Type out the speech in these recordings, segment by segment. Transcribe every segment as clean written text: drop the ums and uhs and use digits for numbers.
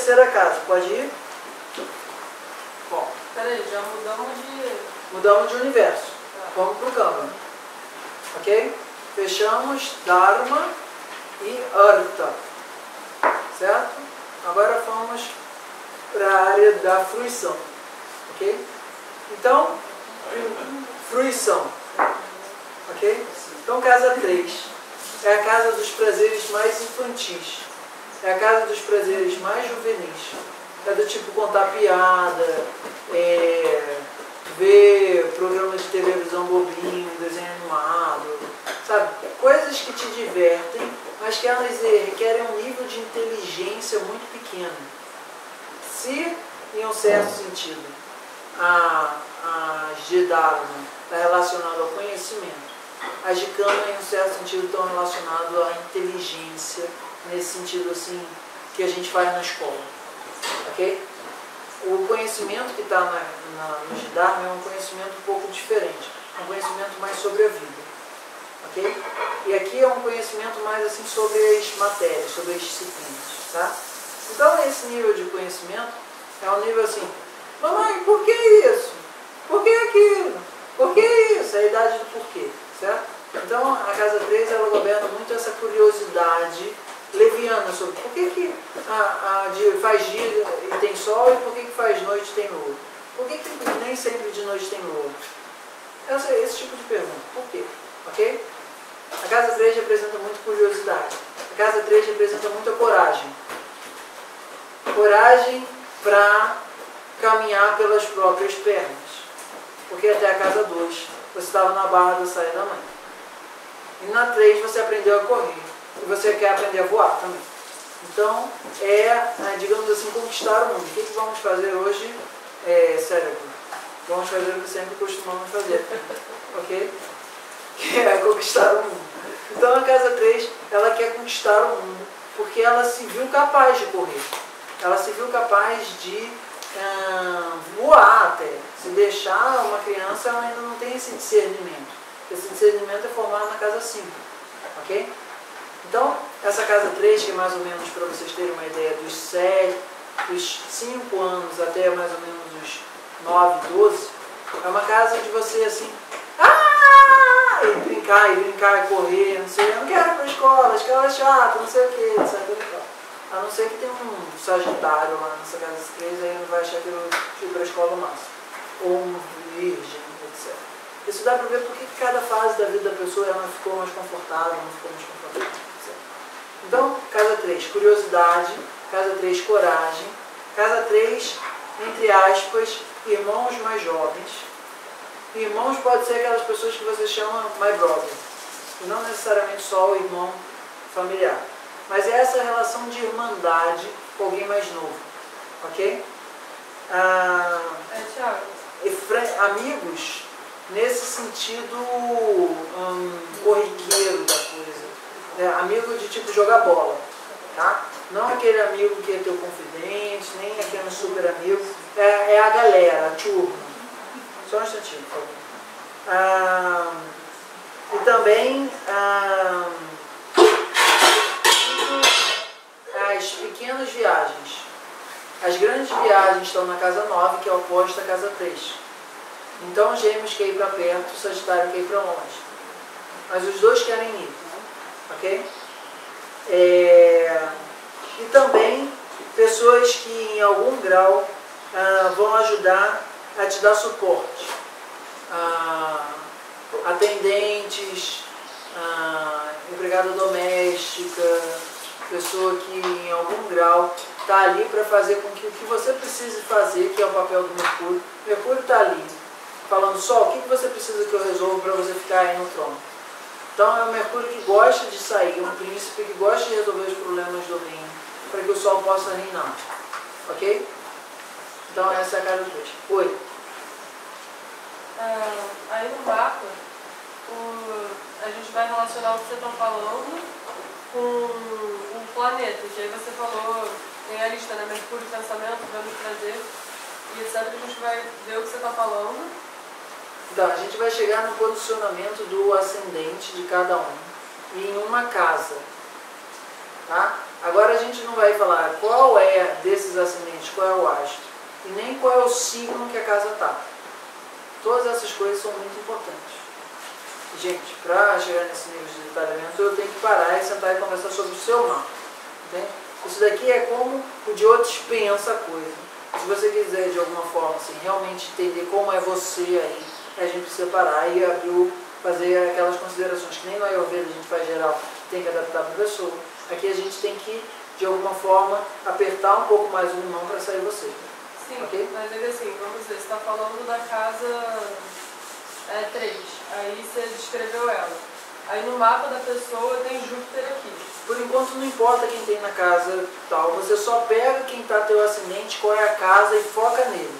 terceira casa. Pode ir? Bom. Peraí, já mudamos de... Mudamos de universo. Tá. Vamos para o Kama. Ok? Fechamos Dharma e Arta. Certo? Agora vamos para a área da fruição. Ok? Então, fruição. Ok? Então, casa 3. É a casa dos prazeres mais infantis. É a casa dos prazeres mais juvenis. É do tipo contar piada, ver programas de televisão bobinho, desenho animado, sabe? Coisas que te divertem, mas que elas requerem um nível de inteligência muito pequeno. Se, em um certo sentido, as de Dharma está relacionado ao conhecimento, as de Kama, em um certo sentido, estão relacionadas à inteligência, nesse sentido assim, que a gente faz na escola, ok? O conhecimento que está no Dharma é um conhecimento um pouco diferente, um conhecimento mais sobre a vida, ok? E aqui é um conhecimento mais assim sobre as matérias, sobre as disciplinas, tá? Então esse nível de conhecimento é um nível assim, mamãe, por que isso? Por que aquilo? Por que isso? É a idade do porquê, certo? Então, a casa 3, ela governa muito essa curiosidade leviana sobre por que, que faz dia e tem sol e por que, que faz noite e tem lua. Por que, que nem sempre de noite tem lua? Esse tipo de pergunta. Por quê? Ok? A casa 3 representa muito curiosidade. A casa 3 representa muita coragem. Coragem para caminhar pelas próprias pernas. Porque até a casa 2, você estava na barra da saia da mãe. E na 3 você aprendeu a correr. E você quer aprender a voar também. Então, digamos assim, conquistar o mundo. O que vamos fazer hoje, cérebro? Vamos fazer o que sempre costumamos fazer. Ok? Que é conquistar o mundo. Então, a casa 3, ela quer conquistar o mundo. Porque ela se viu capaz de correr. Ela se viu capaz de voar até. Se deixar uma criança, ela ainda não tem esse discernimento. Esse discernimento é formado na casa 5, ok? Então, essa casa 3, que é mais ou menos, para vocês terem uma ideia, dos 5 anos até mais ou menos os 9, 12, é uma casa de você, assim, e brincar, e correr, não sei, eu não quero ir para a escola é chata, não sei o que, etc. A não ser que tenha um sagitário lá nessa casa 3, aí não vai achar que eu fui para a escola o máximo. Ou um virgem, etc. Isso dá para ver porque cada fase da vida da pessoa ela ficou mais confortável, não ficou mais confortável. Certo? Então, casa 3, curiosidade. Casa 3, coragem. Casa 3, entre aspas, irmãos mais jovens. Irmãos pode ser aquelas pessoas que você chama my brother. E não necessariamente só o irmão familiar. Mas é essa relação de irmandade com alguém mais novo. Ok? Amigos... nesse sentido corriqueiro da coisa. Amigo de tipo jogar bola, tá? Não aquele amigo que é teu confidente, nem aquele super amigo. É a galera, a turma. Só um instantinho, por favor. E também as pequenas viagens. As grandes viagens estão na casa 9, que é oposta à casa 3. Então, Gêmeos quer ir para perto, Sagitário quer ir para longe. Mas os dois querem ir, ok? E também pessoas que, em algum grau, vão ajudar a te dar suporte. Atendentes, empregada doméstica, pessoa que, em algum grau, está ali para fazer com que o que você precise fazer, que é o papel do Mercúrio. Mercúrio está ali falando só o que você precisa que eu resolva para você ficar aí no trono. Então é o Mercúrio que gosta de sair, um príncipe que gosta de resolver os problemas do reino, para que o sol possa reinar. Ok? Então essa é a casa 3. Oi? Aí no mapa, a gente vai relacionar o que você está falando com o planeta. Que aí você falou, tem a lista, né? Mercúrio, pensamento, Vênus, prazer. E etc. A gente vai ver o que você está falando. Então, a gente vai chegar no posicionamento do ascendente de cada um, em uma casa, tá? Agora a gente não vai falar qual é desses ascendentes, qual é o astro, e nem qual é o signo que a casa está. Todas essas coisas são muito importantes. Gente, para chegar nesse nível de detalhamento, eu tenho que parar e sentar e conversar sobre o seu mapa. Entende? Isso daqui é como o de outros pensa a coisa. Se você quiser, de alguma forma, assim, realmente entender como é você aí, a gente precisa parar e abrir, fazer aquelas considerações que nem no Ayurveda a gente faz geral, tem que adaptar para a pessoa. Aqui a gente tem que, de alguma forma, apertar um pouco mais o mão para sair você. Sim, okay? Mas ainda assim, vamos dizer, você está falando da casa 3, aí você descreveu ela. Aí no mapa da pessoa tem Júpiter aqui. Por enquanto não importa quem tem na casa tal, você só pega quem está teu ascendente, qual é a casa e foca nele,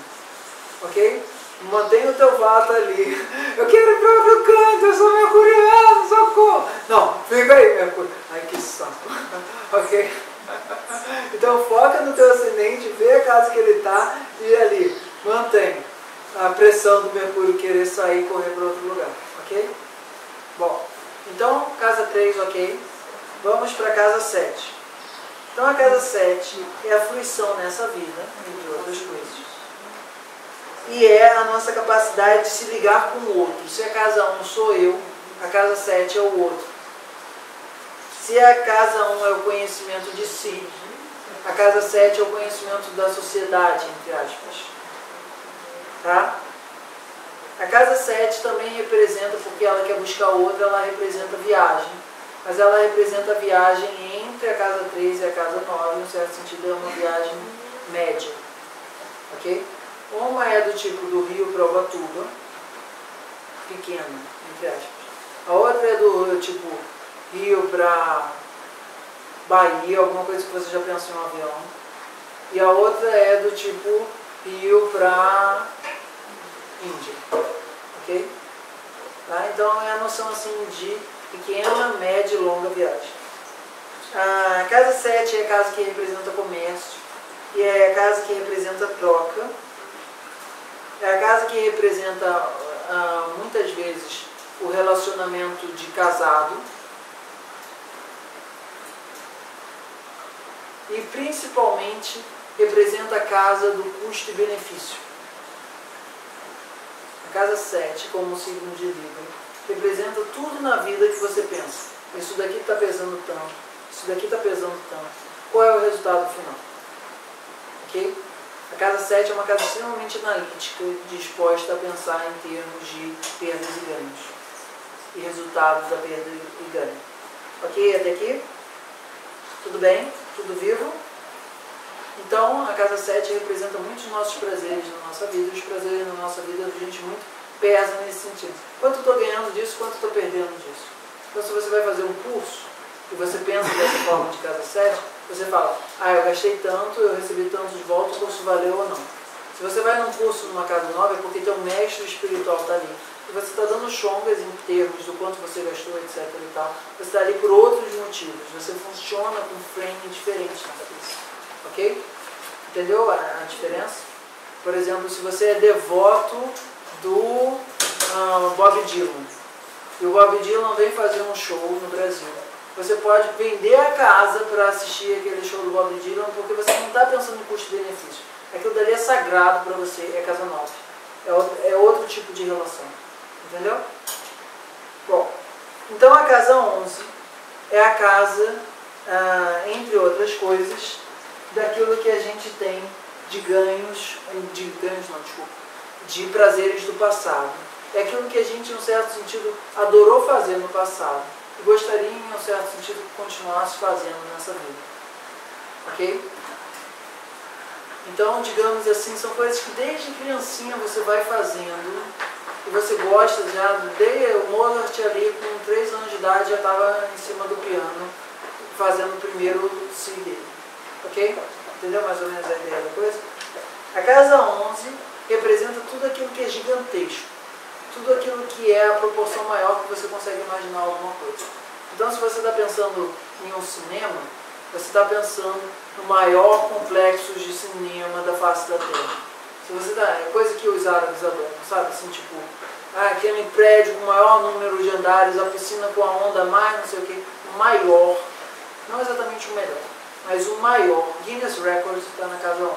ok? Mantém o teu vato ali. Eu quero ir para outro canto, eu sou mercuriano, socorro! Não, fica aí, Mercúrio. Ai, que saco. Ok? Então foca no teu ascendente, vê a casa que ele está e ali. Mantém a pressão do Mercúrio querer sair e correr para outro lugar. Ok? Bom, então casa 3, ok? Vamos para casa 7. Então a casa 7 é a fruição nessa vida, entre outras coisas. E é a nossa capacidade de se ligar com o outro. Se a casa 1 sou eu, a casa 7 é o outro. Se a casa 1 é o conhecimento de si, a casa 7 é o conhecimento da sociedade, entre aspas. Tá? A casa 7 também representa, porque ela quer buscar o outro, ela representa viagem. Mas ela representa a viagem entre a casa 3 e a casa 9, no certo sentido é uma viagem média. Ok? Uma é do tipo do rio para Ubatuba, pequena, entre aspas. A outra é do tipo rio para Bahia, alguma coisa que você já pensa em um avião. E a outra é do tipo rio para Índia, ok? Tá? Então é a noção assim de pequena, média e longa viagem. A casa 7 é a casa que representa comércio, e é a casa que representa troca. É a casa que representa, muitas vezes, o relacionamento de casado. E, principalmente, representa a casa do custo e benefício. A casa 7, como signo de Libra, representa tudo na vida que você pensa. Isso daqui está pesando tanto, isso daqui está pesando tanto. Qual é o resultado final? Ok? A casa 7 é uma casa extremamente analítica, disposta a pensar em termos de perdas e ganhos. E resultados da perda e ganho. Ok? Até aqui? Tudo bem? Tudo vivo? Então, a casa 7 representa muitos nossos prazeres na nossa vida. Os prazeres na nossa vida, a gente muito pesa nesse sentido. Quanto eu estou ganhando disso, quanto eu estou perdendo disso. Então, se você vai fazer um curso, e você pensa dessa forma de casa 7, você fala, ah, eu gastei tanto, eu recebi tanto de volta, o curso valeu ou não. Se você vai num curso numa casa nova, é porque teu mestre espiritual está ali. E você está dando chongas em termos do quanto você gastou, etc. e tal. Você está ali por outros motivos. Você funciona com um frame diferente na cabeça. Ok? Entendeu a diferença? Por exemplo, se você é devoto do Bob Dylan, e o Bob Dylan vem fazer um show no Brasil, você pode vender a casa para assistir aquele show do Bob Dylan, porque você não está pensando em custo-benefício. Aquilo dali é sagrado para você, é casa nova. É outro tipo de relação. Entendeu? Bom, então a casa 11 é a casa, entre outras coisas, daquilo que a gente tem de prazeres do passado. É aquilo que a gente, em um certo sentido, adorou fazer no passado. Gostaria, em um certo sentido, que continuasse fazendo nessa vida. Ok? Então, digamos assim, são coisas que desde criancinha você vai fazendo e você gosta já. O Mozart ali, com 3 anos de idade, já estava em cima do piano, fazendo o primeiro si dele. Ok? Entendeu mais ou menos a ideia da coisa? A casa 11 representa tudo aquilo que é gigantesco. Tudo aquilo que é a proporção maior que você consegue imaginar alguma coisa. Então, se você está pensando em um cinema, você está pensando no maior complexo de cinema da face da Terra. Se você tá, é coisa que os árabes adoram, sabe? Assim, tipo, aquele prédio com o maior número de andares, a piscina com a onda mais, não sei o que, maior, não exatamente o melhor. mas o maior, Guinness Records, está na casa 11.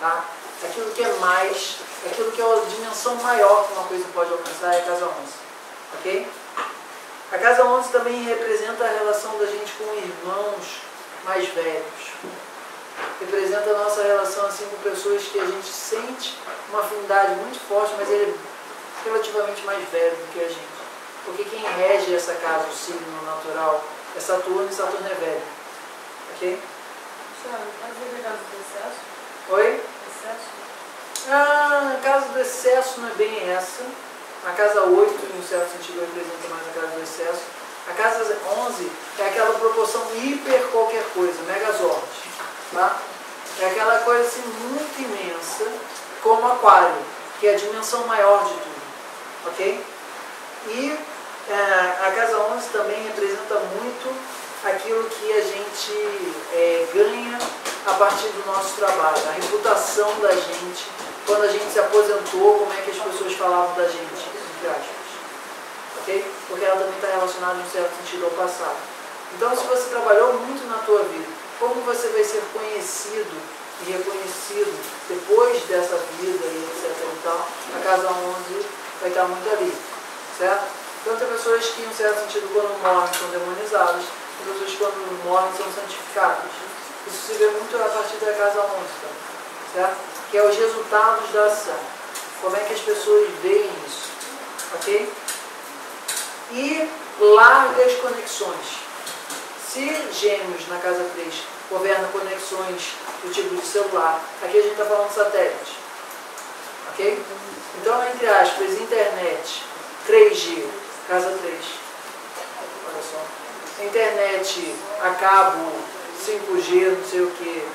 Tá? Aquilo que é mais, aquilo que é a dimensão maior que uma coisa pode alcançar é a casa 11. Ok? A casa 11 também representa a relação da gente com irmãos mais velhos. Representa a nossa relação assim, com pessoas que a gente sente uma afinidade muito forte, mas ele é relativamente mais velho do que a gente. Porque quem rege essa casa, o signo natural, é Saturno, e Saturno é velho. Ok? Senhor, pode ser o caso do excesso? Oi? Excesso? Ah, a casa do excesso não é bem essa. A casa 8, em um certo sentido, representa mais a casa do excesso. A casa 11 é aquela proporção hiper qualquer coisa, Megazord. Tá? É aquela coisa assim, muito imensa, como Aquário, que é a dimensão maior de tudo. Ok? E a casa 11 também representa muito aquilo que a gente ganha a partir do nosso trabalho, a reputação da gente, quando a gente se aposentou, como é que as pessoas falavam da gente, entre aspas. Okay? Porque ela também está relacionada, em um certo sentido, ao passado. Então, se você trabalhou muito na tua vida, como você vai ser conhecido e reconhecido depois dessa vida, e etc. E tal, a casa 11 vai estar muito ali. Certo? Então, tem pessoas que, em um certo sentido, quando morrem, são demonizadas, e pessoas que, quando morrem, são santificadas. Isso se vê muito a partir da casa 11, certo? Que é os resultados da ação. Como é que as pessoas veem isso? Ok? E largas conexões. Se Gêmeos, na casa 3, governa conexões do tipo de celular, aqui a gente está falando de satélite. Ok? Então, entre aspas, internet. 3G, casa 3. Olha só. Internet a cabo, 5G, não sei o que,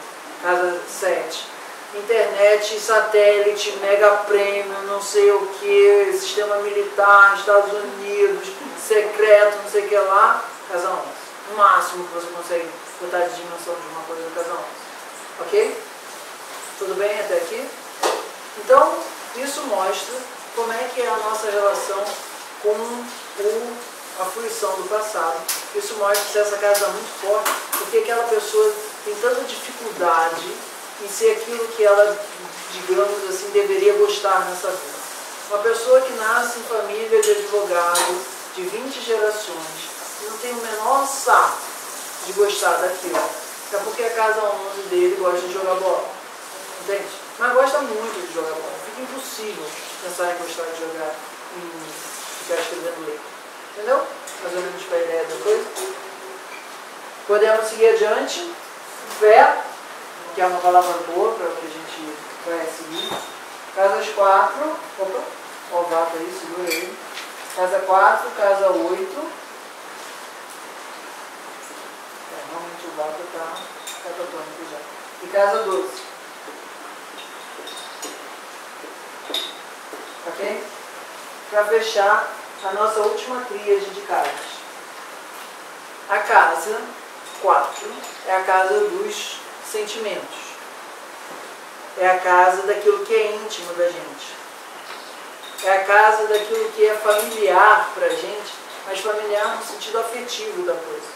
casa 7. Internet, satélite, mega prêmio, não sei o que, sistema militar, Estados Unidos, secreto, não sei o que lá, casa 11. O máximo que você consegue botar de dimensão de uma coisa, casa 11. Ok? Tudo bem até aqui? Então, isso mostra como é que é a nossa relação com a fruição do passado. Isso mostra que essa casa é muito forte, porque aquela pessoa tem tanta dificuldade em ser aquilo que ela, digamos assim, deveria gostar nessa vida. Uma pessoa que nasce em família de advogado, de 20 gerações, e não tem o menor saco de gostar daquilo, é porque a casa 11 dele gosta de jogar bola, entende? Mas gosta muito de jogar bola. Impossível pensar em gostar de jogar e ficar escrevendo lei. Entendeu? Mais ou menos para a ideia da coisa. Podemos seguir adiante. Fé, que é uma palavra boa para que a gente vai seguir. Casas 4. Opa, ó o vato aí, segura ele. Casa 4, casa 8. É, realmente o vato está catatônico já. E casa 12. Ok? Para fechar a nossa última tríade de casas. A casa 4 é a casa dos sentimentos. É a casa daquilo que é íntimo da gente. É a casa daquilo que é familiar para a gente, mas familiar no sentido afetivo da coisa.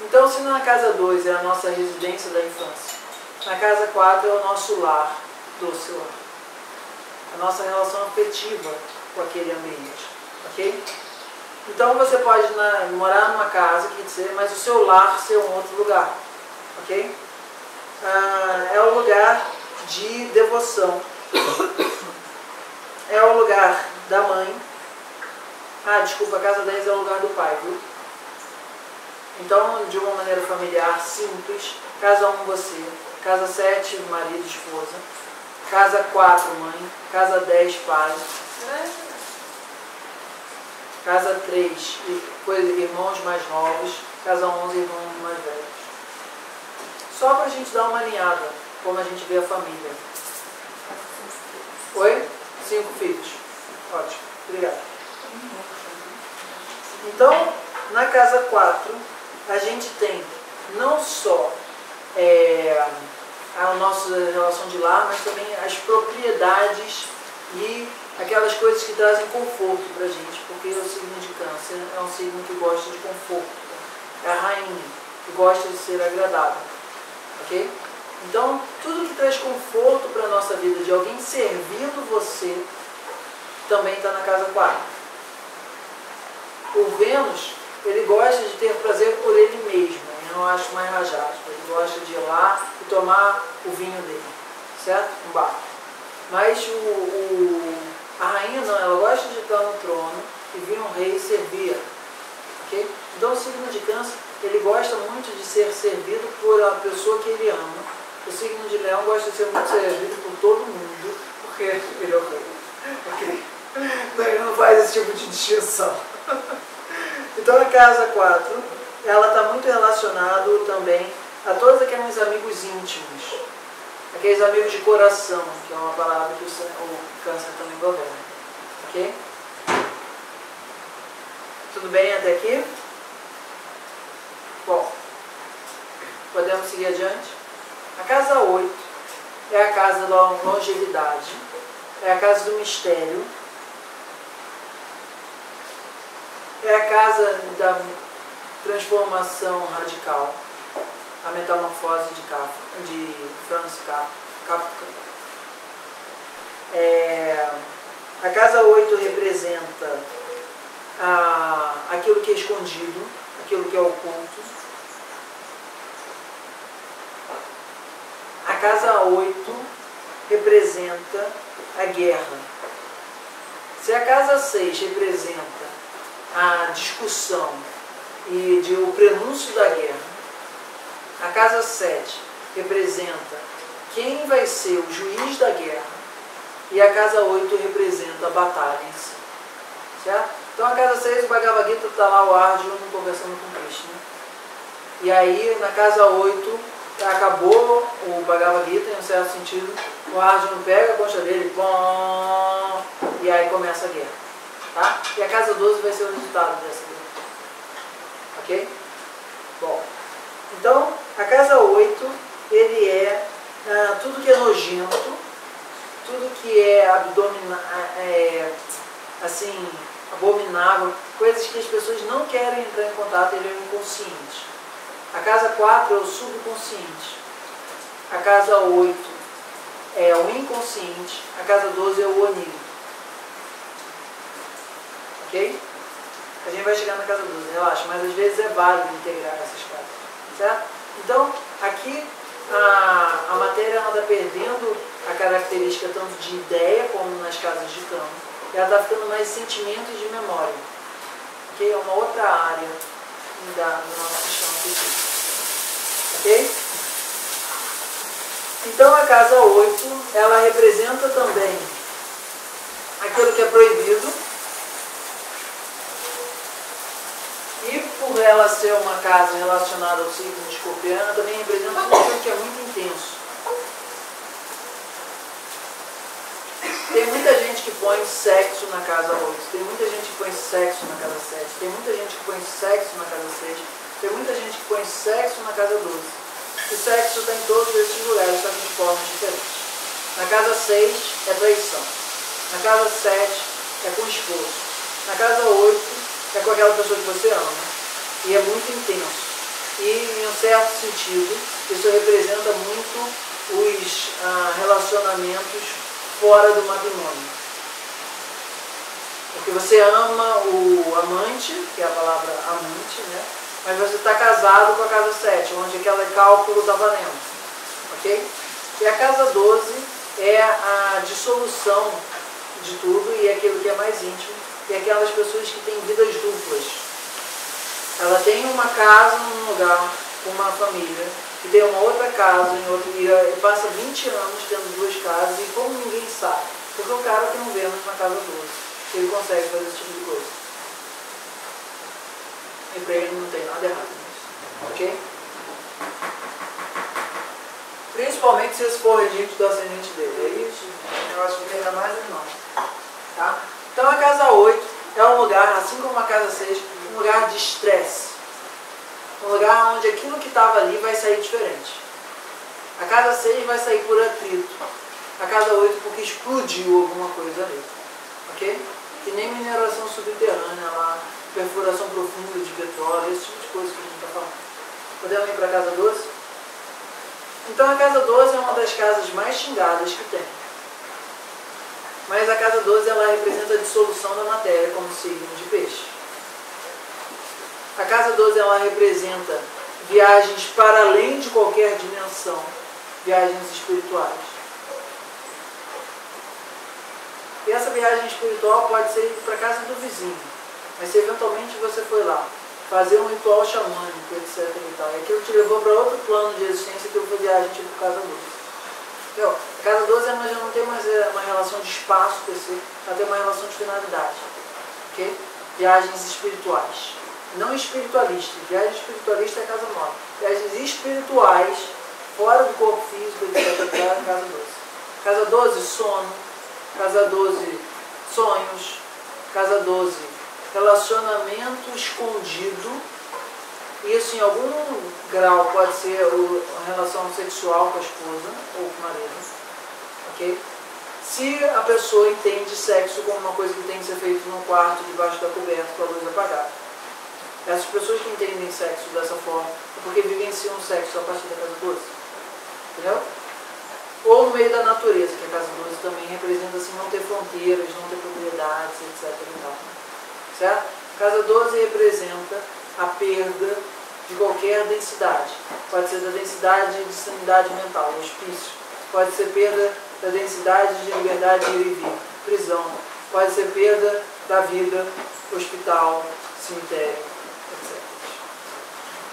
Então, se na casa 2 é a nossa residência da infância, na casa 4 é o nosso lar, doce lar. A nossa relação afetiva com aquele ambiente, ok? Então você pode morar numa casa, quer dizer, mas o seu lar ser um outro lugar, ok? É um lugar de devoção, é o lugar da mãe. Ah, desculpa, a casa 10 é o lugar do pai, viu? Então, de uma maneira familiar, simples, casa 1 você, casa 7 marido e esposa, Casa 4, mãe. Casa 10, pai. Casa 3, irmãos mais novos. Casa 11, irmãos mais velhos. Só para a gente dar uma alinhada, como a gente vê a família. Oi? 5 filhos. Ótimo. Obrigado. Então, na casa 4, a gente tem não só... a nossa relação de lar, mas também as propriedades e aquelas coisas que trazem conforto para a gente, porque o signo de câncer é um signo que gosta de conforto, é a rainha, e gosta de ser agradável, ok? Então, tudo que traz conforto para a nossa vida, de alguém servindo você, também está na casa 4. O Vênus, ele gosta de ter prazer por ele mesmo, eu não acho mais rajado, ele gosta de ir lá e tomar o vinho dele, certo? Um bar. Mas a rainha não, ela gosta de estar no trono e vir um rei servir, ok? Então o signo de Câncer, ele gosta muito de ser servido por a pessoa que ele ama. O signo de Leão gosta de ser muito servido por todo mundo, porque ele é o rei, ok? Então, ele não faz esse tipo de distinção. Então a casa 4, ela está muito relacionada também a todos aqueles amigos íntimos, aqueles amigos de coração, que é uma palavra que o Câncer também governa, ok? Tudo bem até aqui? Bom, podemos seguir adiante? A casa 8 é a casa da longevidade, é a casa do mistério, é a casa da transformação radical, a metamorfose de Franz Kafka. A casa 8 representa aquilo que é escondido, aquilo que é oculto. A casa 8 representa a guerra. Se a casa 6 representa a discussão e o prenúncio da guerra, a casa 7 representa quem vai ser o juiz da guerra e a casa 8 representa a batalha em si, certo? Então a casa 6, o Bhagavad Gita está lá, o Arjuno conversando com Krishna. E aí na casa 8 acabou o Bhagavad Gita, em um certo sentido, o Arjuno pega a concha dele, pom, e aí começa a guerra, tá? E a casa 12 vai ser o resultado dessa guerra, ok? Bom, então a casa 8, ele é tudo que é nojento, tudo que é abominável, coisas que as pessoas não querem entrar em contato, ele é o inconsciente. A casa 4 é o subconsciente, a casa 8 é o inconsciente, a casa 12 é o onírico, ok? A gente vai chegar na casa 12, relaxa, mas às vezes é válido integrar essas casas, certo? Então, aqui a matéria anda perdendo a característica tanto de ideia como nas casas de campo. Ela está ficando mais sentimentos de memória, que é uma outra área do nosso sistema psíquico, ok? Então a casa 8, ela representa também aquilo que é proibido, e por ela ser uma casa relacionada ao signo de Escorpião, ela também representa aquilo que é muito intenso. Tem muita gente que põe sexo na casa 8, tem muita gente que põe sexo na casa 7, tem muita gente que põe sexo na casa 6, tem muita gente que põe sexo na casa 12. O sexo está em todos esses lugares, só que de formas diferentes. Na casa 6 é traição, na casa 7 é com esforço, na casa 8 é com aquela pessoa que você ama, e é muito intenso. E em um certo sentido, isso representa muito os relacionamentos fora do matrimônio. Porque você ama o amante, que é a palavra amante, né? Mas você está casado com a casa 7, onde aquele cálculo está valendo, ok? E a casa 12 é a dissolução de tudo e aquilo que é mais íntimo, e aquelas pessoas que têm vidas duplas. Ela tem uma casa num lugar com uma família, e tem uma outra casa em outro, e passa 20 anos tendo duas casas, e como ninguém sabe, porque o cara tem um Vênus na casa 12, ele consegue fazer esse tipo de coisa. E para ele não tem nada errado nisso, ok? Principalmente se esse for registro do ascendente dele, é isso, eu acho que ainda mais não, tá? Então a casa 8 é um lugar, assim como a casa 6, um lugar de estresse. Um lugar onde aquilo que estava ali vai sair diferente. A casa 6 vai sair por atrito. A casa 8 porque explodiu alguma coisa ali. Ok? Que nem mineração subterrânea lá, perfuração profunda de petróleo, esse tipo de coisa que a gente está falando. Podemos ir para a casa 12? Então a casa 12 é uma das casas mais xingadas que tem. Mas a casa 12 ela representa a dissolução da matéria como signo de peixe. A casa 12 ela representa viagens para além de qualquer dimensão, viagens espirituais. E essa viagem espiritual pode ser ir para a casa do vizinho, mas se eventualmente você foi lá fazer um ritual xamânico, etc. e tal, e aquilo te levou para outro plano de existência, que eu fui viagem tipo casa 12. Então, a casa 12 já não tem mais uma relação de espaço com esse, ela tem uma relação de finalidade. Okay? Viagens espirituais. Não espiritualista. Viagem espiritualista é a casa 9. Viagens espirituais, fora do corpo físico, etc. é a casa 12. Casa 12, sono. Casa 12, sonhos. Casa 12, relacionamento escondido. Isso em algum grau pode ser a relação sexual com a esposa ou com o marido. Okay? Se a pessoa entende sexo como uma coisa que tem que ser feita num quarto, debaixo da coberta, com a luz apagada. Essas pessoas que entendem sexo dessa forma é porque vivenciam sexo a partir da casa 12. Entendeu? Ou no meio da natureza, que a casa 12 também representa assim, não ter fronteiras, não ter propriedades, etc. Certo? A casa 12 representa a perda de qualquer densidade. Pode ser da densidade de sanidade mental, hospício. Pode ser perda da densidade de liberdade de ir e vir, prisão. Pode ser perda da vida, hospital, cemitério.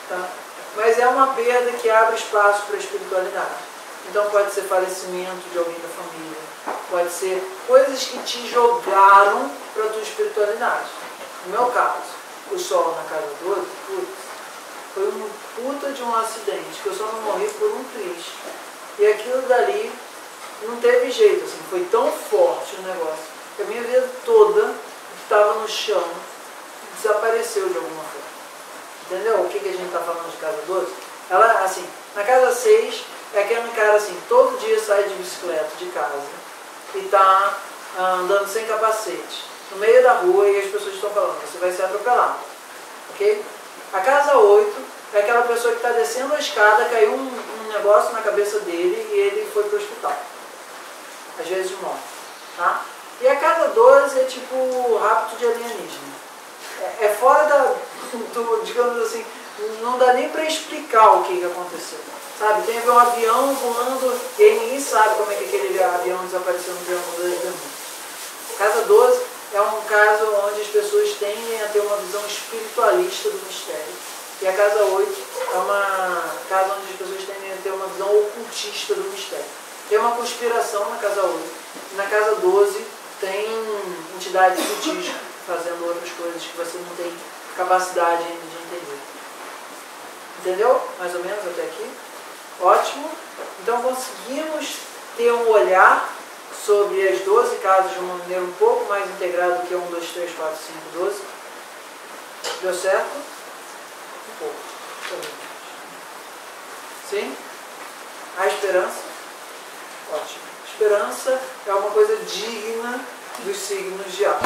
Tá? Mas é uma perda que abre espaço para a espiritualidade. Então pode ser falecimento de alguém da família, pode ser coisas que te jogaram para a tua espiritualidade. No meu caso, o sol na casa 12, foi uma puta de um acidente, que eu só não morri por um triste. E aquilo dali não teve jeito, assim, foi tão forte o negócio, que a minha vida toda, que estava no chão, desapareceu de alguma forma. Entendeu o que a gente está falando de casa 12? Ela, assim, na casa 6, é aquele cara assim, todo dia sai de bicicleta de casa e está andando sem capacete, no meio da rua, e as pessoas estão falando, você vai ser atropelado. Ok? A casa 8 é aquela pessoa que está descendo a escada, caiu um negócio na cabeça dele e ele foi para o hospital. Às vezes morre. Tá? E a casa 12 é tipo rapto de alienígena. É fora digamos assim, não dá nem para explicar o que aconteceu, sabe? Tem a ver um avião voando e aí ninguém sabe como é que aquele avião desapareceu no Triângulo das Bermudas. Casa 12 é um caso onde as pessoas tendem a ter uma visão espiritualista do mistério, e a casa 8 é uma casa onde as pessoas tendem a ter uma visão ocultista do mistério. Tem uma conspiração na casa 8, e na casa 12 tem entidades sutis fazendo outras coisas que você não tem capacidade ainda de entender. Entendeu? Mais ou menos até aqui? Ótimo. Então conseguimos ter um olhar sobre as 12 casas de uma maneira um pouco mais integrada do que 1, 2, 3, 4, 5, 12. Deu certo? Um pouco. Sim? A esperança? Ótimo. Esperança é uma coisa digna dos signos de ar.